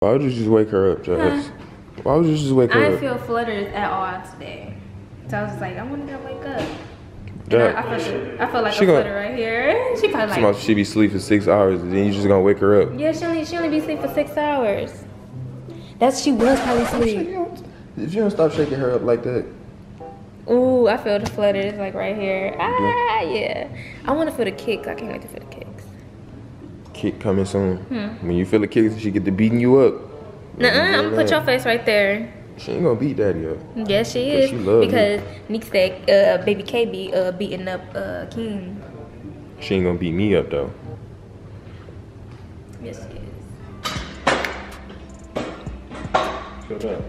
Why would you just wake her up, Jess? Huh? Why would you just wake her up? I didn't feel fluttered at all today. So I was just like, I want to wake up. I feel like a flutter right here. She probably like, she be asleep for 6 hours and then you just gonna wake her up. Yeah, she only be asleep for 6 hours. She was probably asleep. If you don't stop shaking her up like that. Ooh, I feel the flutters like right here. Ah, yeah. I want to feel the kicks. I can't wait to feel the kicks. Kick coming soon. When you feel the kicks, she get to beating you up. I'm gonna put your face right there. She ain't gonna beat daddy up. Yes, she is. She loves because Nick said baby K be beating up King. She ain't gonna beat me up though. Yes, she is. Shut up.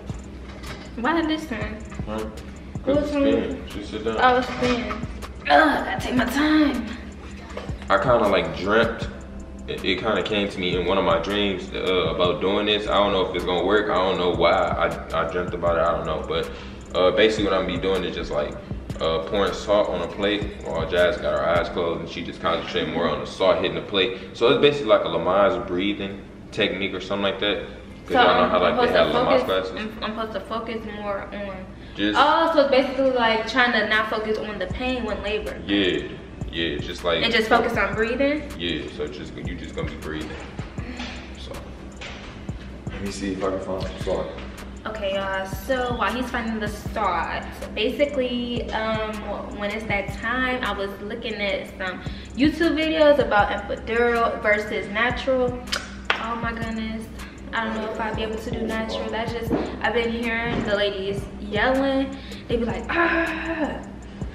Why did this turn? Huh? She sit down. I was spinning. I gotta take my time. I kind of like dreamt. It kind of came to me in one of my dreams about doing this. I don't know if it's gonna work. I don't know why I dreamt about it. I don't know, but basically what I'm gonna be doing is just like pouring salt on a plate while Jazz got her eyes closed and she just concentrating more on the salt hitting the plate. So it's basically like a Lamaze breathing technique or something like that. Cause so y'all know how like they have Lamaze classes. I'm supposed to focus more on. So it's basically like trying to not focus on the pain when labor. Yeah. Yeah, just like and just focus on breathing. Yeah, so you just gonna be breathing. So let me see if I can find the salt. Okay, y'all. So while he's finding the salt, basically, when it's that time, I was looking at some YouTube videos about epidural versus natural. Oh my goodness, I don't know if I'll be able to do natural. That's just I've been hearing the ladies yelling. They be like, ah.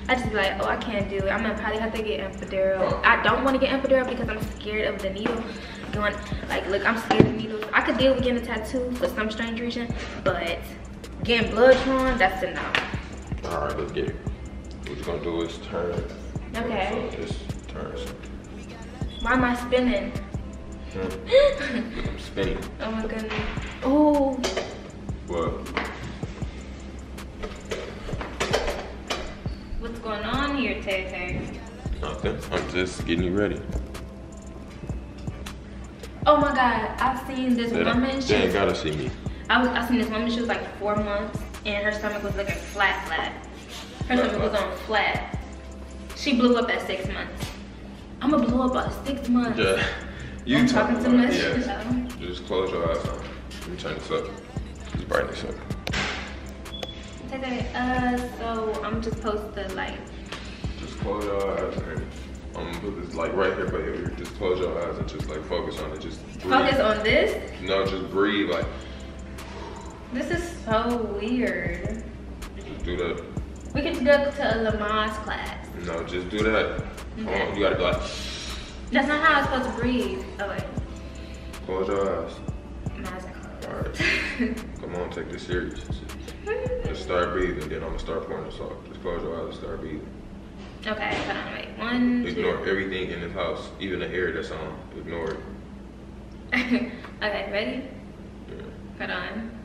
I just be like, oh, I can't do it. I'm gonna probably have to get epidural. I don't want to get epidural because I'm scared of the needle going. Like, look, I'm scared of needles. I could deal with getting a tattoo for some strange reason, but getting blood drawn, that's a no. All right, let's get it. What you're gonna do is turn. Okay. So just turn. Why am I spinning? I'm spinning. Oh my goodness. Oh. What? What's going on here, Tay-Tay? Nothing. I'm just getting you ready. Oh my God! I've seen this woman. She ain't gotta see me. I seen this woman. She was like 4 months, and her stomach was looking flat. Her stomach was on flat. She blew up at 6 months. I'm gonna blow up at 6 months. Yeah. You talking too much? Yeah. Just close your eyes. Let me turn this up. Just brighten this up. So I'm just supposed to like just close your eyes and I'm gonna put this like right here, but here, just close your eyes and just like focus on it. Just breathe. Focus on this? No, just breathe like. This is so weird. Just do that. We could do that to a Lamaze class. No, just do that. Okay. Oh, you gotta go like. That's not how I'm supposed to breathe. Oh wait. Close your eyes. My eyes are closed. All right. Come on, take this serious. Just start breathing, then I'm gonna start pouring the salt. Just close your eyes and start breathing. Okay, so I'm like, one, Ignore everything in this house, even the air that's on. Ignore it. Okay, ready? Yeah. Hold on.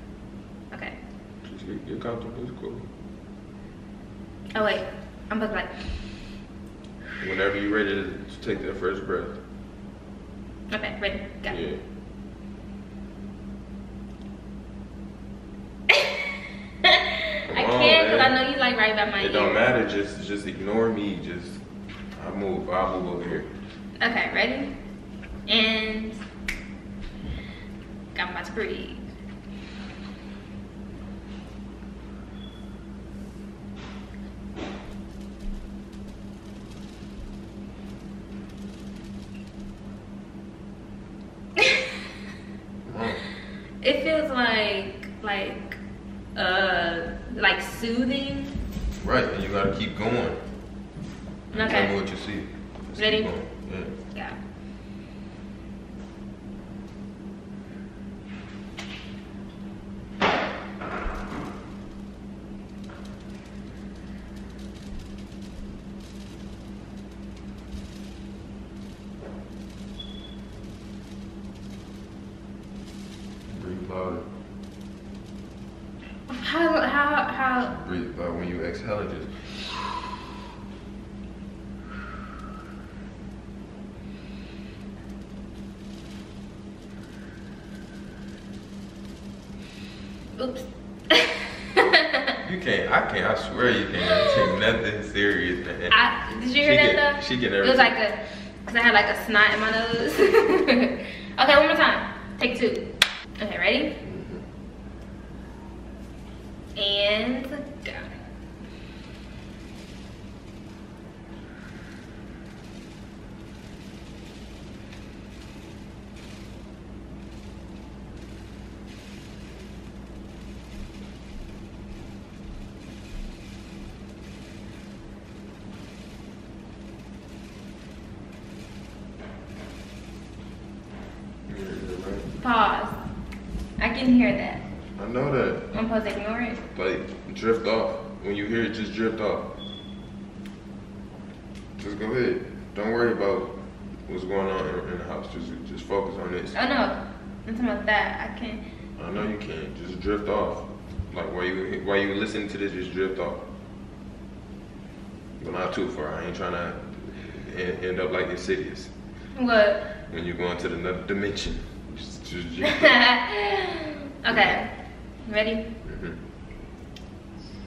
Okay. Just get comfortable, it's cool. Oh wait, I'm about to like... Whenever you're ready to take that first breath. Okay, ready, go. Yeah. I know you like right by my ear. It don't matter, just ignore me. Just I'll move over here. Okay, ready? And I'm about to breathe. It feels like soothing. Right, and you gotta keep going. Okay. And tell me what you see. Just ready? Yeah. Breathe louder. How? Breathe, but when you exhale, it just. Oops. You can't. I can't. I swear you can't take nothing serious, man. Did you hear that though? She get everything. It was like a, cause I had like a snot in my nose. Okay, one more time. Take two. Okay, ready? And go. Pause. I can hear that. I know that. I'm supposed to ignore it? Like, drift off. When you hear it, just drift off. Just go ahead. Don't worry about what's going on in the house. Just focus on this. Oh, no. I'm talking about that. I can't. I know you can't. Just drift off. Like, while you listen to this, just drift off. But not too far. I ain't trying to end up like Insidious. What? When you go into another dimension. Okay, ready? Mm-hmm.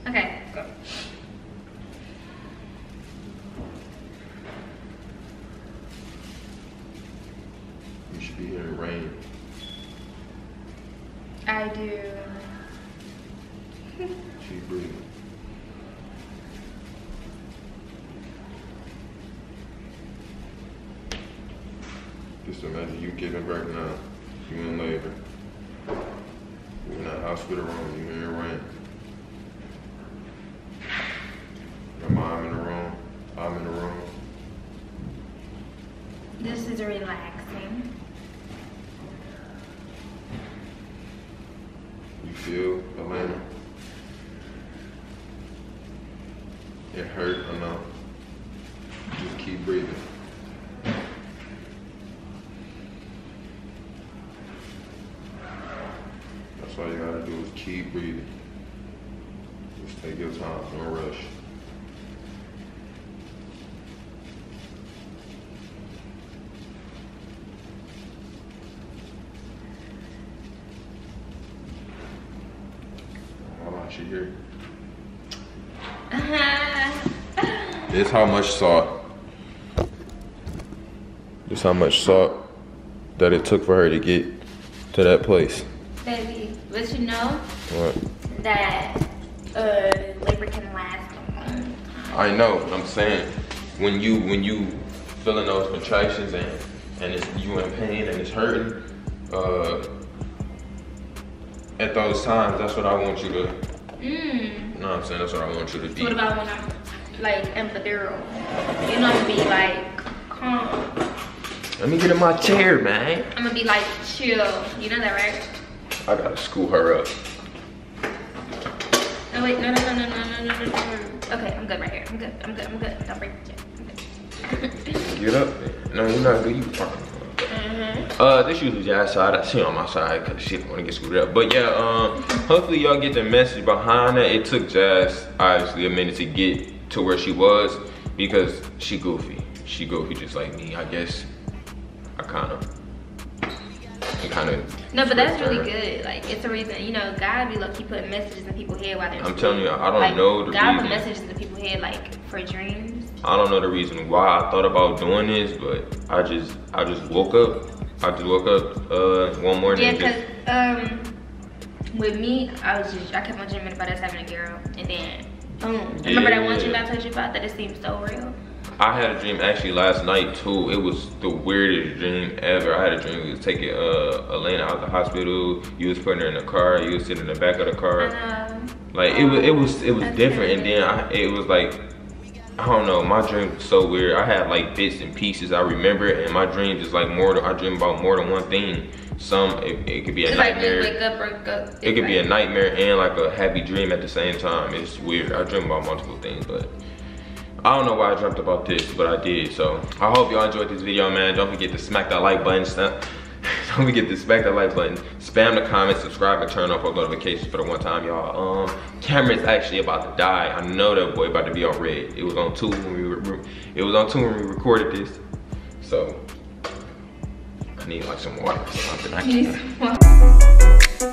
Okay, go. You should be hearing rain. I do. Keep breathing. Just imagine you giving birth now. You in labor. You're in a hospital room. You in your rent. Your mom in the room. I'm in the room. This is relaxing. You feel, Elena? It hurt or no? Just keep breathing. All you gotta do is keep breathing. Just take your time, don't rush. Oh, she here. It's how much salt. It's how much salt that it took for her to get to that place. Baby, but you know what? That labor can last a long time. I know, I'm saying when you feeling those contractions and you in pain and it's hurting, at those times, that's what I want you to. You know what I'm saying? That's what I want you to be. What about when I'm like epidural? You know, I'm gonna be like calm. Let me get in my chair, man. I'm gonna be like chill. You know that, right? I gotta school her up. Oh wait, no. Okay, I'm good right here. I'm good. Don't break the chair. I'm good. Get up, man. No, you're not good. You fucking good. This usually Jazz side. I see on my side because she don't want to get screwed up. But yeah, hopefully y'all get the message behind that. It took Jazz obviously a minute to get to where she was because she goofy. She goofy just like me, I guess. I kind of. No, but that's really good. Like, it's the reason, you know, God be low-key putting messages in people's head while they're sleeping. I'm telling you, I don't know the reason. God put messages in people's head, like, for dreams. I don't know the reason why I thought about doing this, but I just woke up. One morning. Yeah, because with me, I kept on dreaming about us having a girl, and then, boom. Yeah. Remember that one dream I told you about that it seemed so real? I had a dream actually last night too. It was the weirdest dream ever. I had a dream we was taking Elena out of the hospital. You was putting her in the car. You was sitting in the back of the car. Like it was different. And then it was like, I don't know. My dream was so weird. I had like bits and pieces. I remember it, and my dream just like I dream about more than one thing. It could be a nightmare. Like it could be a nightmare and like a happy dream at the same time. It's weird. I dream about multiple things, but. I don't know why I dreamt about this, but I did. So I hope y'all enjoyed this video, man. Don't forget to smack that like button. Don't forget to smack that like button. Spam the comments, subscribe, and turn on post notifications for the one time, y'all. Camera's actually about to die. I know that boy about to be on red. It was on 2 when we recorded this. So I need like some water or something. I can't.